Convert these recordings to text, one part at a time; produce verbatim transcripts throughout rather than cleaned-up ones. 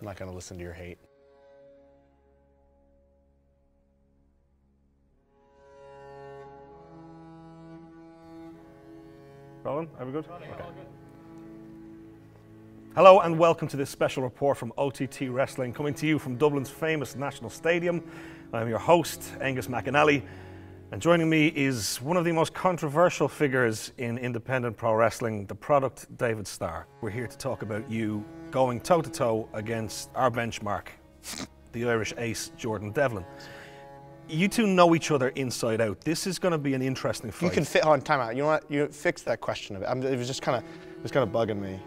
I'm not gonna listen to your hate. Roland, are we good? Roland, okay. Good. Hello and welcome to this special report from O T T Wrestling, coming to you from Dublin's famous National Stadium. I'm your host, Angus McAnally, and joining me is one of the most controversial figures in independent pro wrestling, the product David Starr. We're here to talk about you going toe-to-toe against our benchmark, the Irish ace, Jordan Devlin. You two know each other inside out. This is going to be an interesting fight. You can fit on timeout. You know what? You fixed that question of it. I'm, it was just kind of, it was kind of bugging me.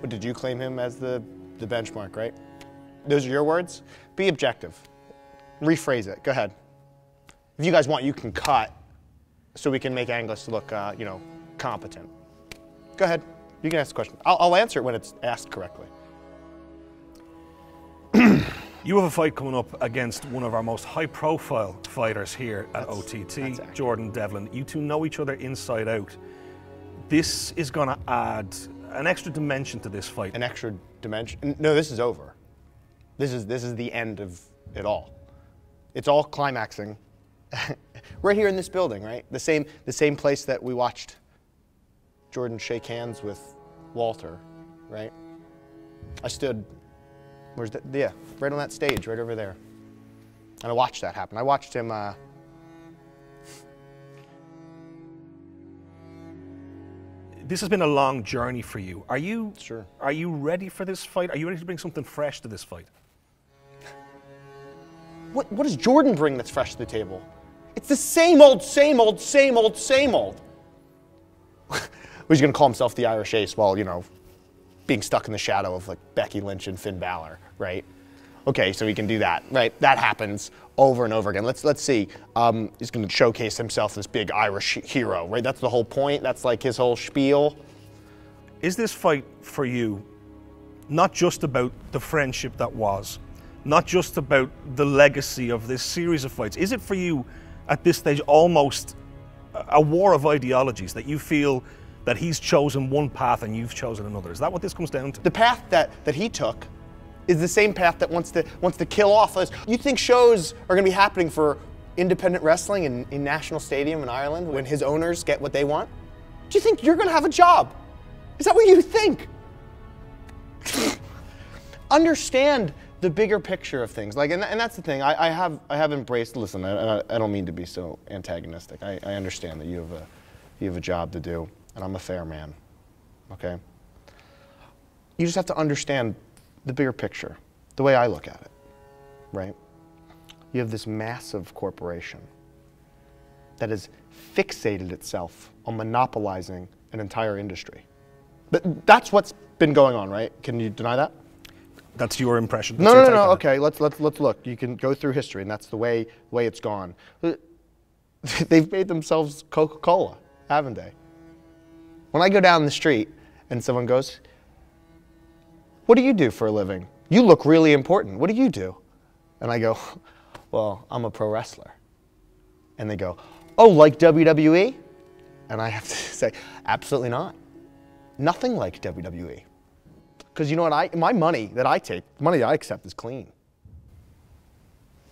But did you claim him as the the benchmark, right? Those are your words. Be objective. Rephrase it. Go ahead. If you guys want, you can cut, so we can make Angus look, uh, you know, competent. Go ahead. You can ask the question. I'll, I'll answer it when it's asked correctly. You have a fight coming up against one of our most high-profile fighters here at O T T, Jordan Devlin. You two know each other inside out. This is going to add an extra dimension to this fight. An extra dimension? No, this is over. This is this is the end of it all. It's all climaxing, right here in this building, right? The same the same place that we watched Jordan shake hands with Walter, right? I stood. Where's the, yeah, right on that stage, right over there. And I watched that happen. I watched him, uh... This has been a long journey for you. Are you, sure. Are you ready for this fight? Are you ready to bring something fresh to this fight? What, what does Jordan bring that's fresh to the table? It's the same old, same old, same old, same old. He's gonna call himself the Irish ace while, you know, being stuck in the shadow of like Becky Lynch and Finn Balor, right? Okay, so he can do that, right? That happens over and over again. Let's let's see. Um, he's going to showcase himself as big Irish hero, right? That's the whole point. That's like his whole spiel. Is this fight for you not just about the friendship that was, not just about the legacy of this series of fights? Is it for you at this stage almost a war of ideologies that you feel that he's chosen one path and you've chosen another? Is that what this comes down to? The path that, that he took is the same path that wants to, wants to kill off us. You think shows are gonna be happening for independent wrestling in, in National Stadium in Ireland when his owners get what they want? Do you think you're gonna have a job? Is that what you think? Understand the bigger picture of things. Like, and, and that's the thing, I, I, have, I have embraced, listen, I, I, I don't mean to be so antagonistic. I, I understand that you have a, you have a job to do. And I'm a fair man, okay? You just have to understand the bigger picture, the way I look at it, right? You have this massive corporation that has fixated itself on monopolizing an entire industry. But that's what's been going on, right? Can you deny that? That's your impression. That's no, your no, no, no, okay, let's, let's, let's look. You can go through history, and that's the way, the way it's gone. They've made themselves Coca-Cola, haven't they? When I go down the street and someone goes, what do you do for a living? You look really important. What do you do? And I go, well, I'm a pro wrestler. And they go, oh, like W W E? And I have to say, absolutely not. Nothing like W W E. Because you know what, I, my money that I take, the money that I accept is clean.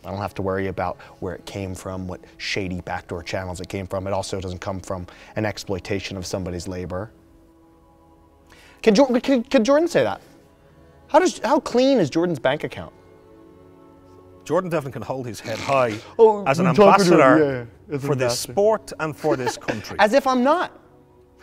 I don't have to worry about where it came from, what shady backdoor channels it came from. It also doesn't come from an exploitation of somebody's labor. Can, can, can Jordan say that? How, does, how clean is Jordan's bank account? Jordan Devlin can hold his head high oh, as an ambassador yeah, for this sport and for this country. As if I'm not.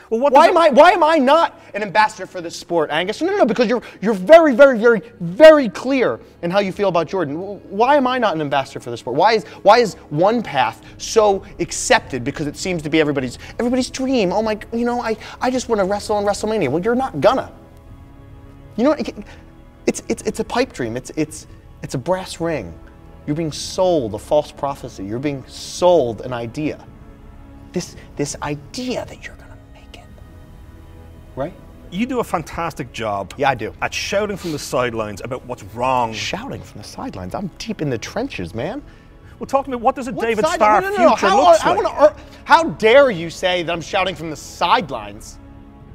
Well, what why, am I, why am I not an ambassador for this sport, Angus? No, no, no, because you're, you're very, very, very, very clear in how you feel about Jordan. Why am I not an ambassador for this sport? Why is, why is one path so accepted because it seems to be everybody's, everybody's dream? Oh my, you know, I, I just want to wrestle in WrestleMania. Well, you're not gonna. You know what, it's, it's, it's a pipe dream. It's, it's, it's a brass ring. You're being sold a false prophecy. You're being sold an idea. This, this idea that you're gonna right? You do a fantastic job. Yeah, I do. At shouting from the sidelines about what's wrong. Shouting from the sidelines? I'm deep in the trenches, man. Well, talk to me, what does a what David Starr no, no, no, future how, looks I, like? I wanna, how dare you say that I'm shouting from the sidelines?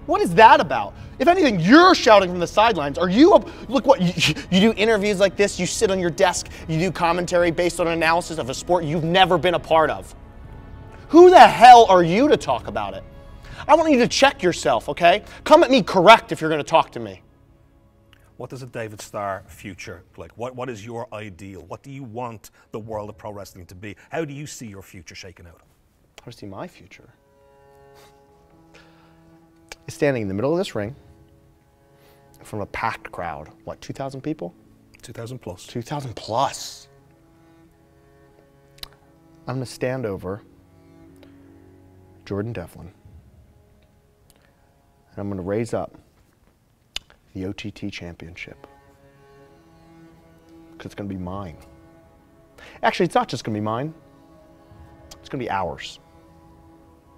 What is that about? If anything, you're shouting from the sidelines. Are you, a, look what, you, you do interviews like this, you sit on your desk, you do commentary based on an analysis of a sport you've never been a part of. Who the hell are you to talk about it? I want you to check yourself, okay? Come at me correct if you're gonna talk to me. What does a David Starr future look like? What, what is your ideal? What do you want the world of pro wrestling to be? How do you see your future shaking out? How do I see my future? It's standing in the middle of this ring from a packed crowd. What, two thousand people? two thousand plus. two thousand plus. I'm gonna stand over Jordan Devlin, and I'm gonna raise up the O T T Championship, because it's gonna be mine. Actually, it's not just gonna be mine, it's gonna be ours,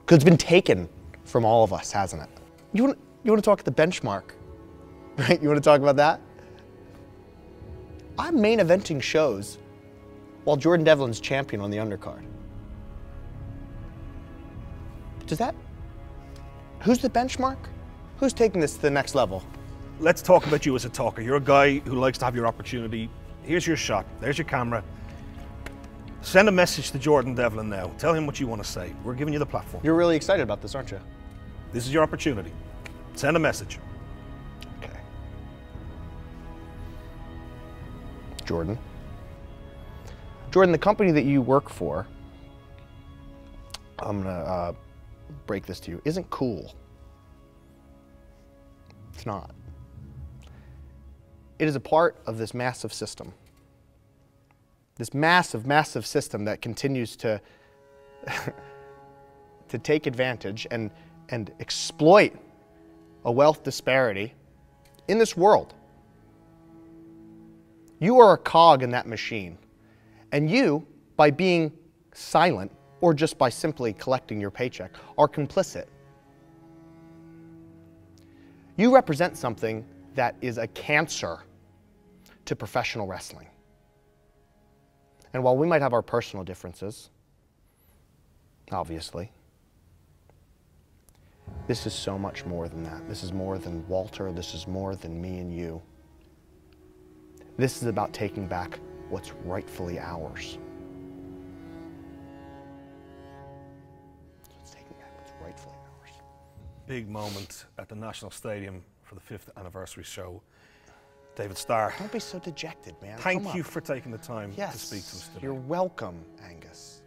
because it's been taken from all of us, hasn't it? You want you want to talk at the benchmark, right? You want to talk about that? I'm main eventing shows while Jordan Devlin's champion on the undercard. Does that? Who's the benchmark? Who's taking this to the next level? Let's talk about you as a talker. You're a guy who likes to have your opportunity. Here's your shot. There's your camera. Send a message to Jordan Devlin now. Tell him what you want to say. We're giving you the platform. You're really excited about this, aren't you? This is your opportunity. Send a message. Okay. Jordan. Jordan, the company that you work for, I'm going to uh, break this to you, isn't cool. It's not. It is a part of this massive system. This massive, massive system that continues to, to take advantage and, and exploit a wealth disparity in this world. You are a cog in that machine. And you, by being silent, or just by simply collecting your paycheck, are complicit. You represent something that is a cancer to professional wrestling. And while we might have our personal differences, obviously, this is so much more than that. This is more than Walter, this is more than me and you. This is about taking back what's rightfully ours. Big moment at the National Stadium for the fifth anniversary show. David Starr. Don't be so dejected, man. Thank you for taking the time yes, to speak to us today. You're welcome, Angus.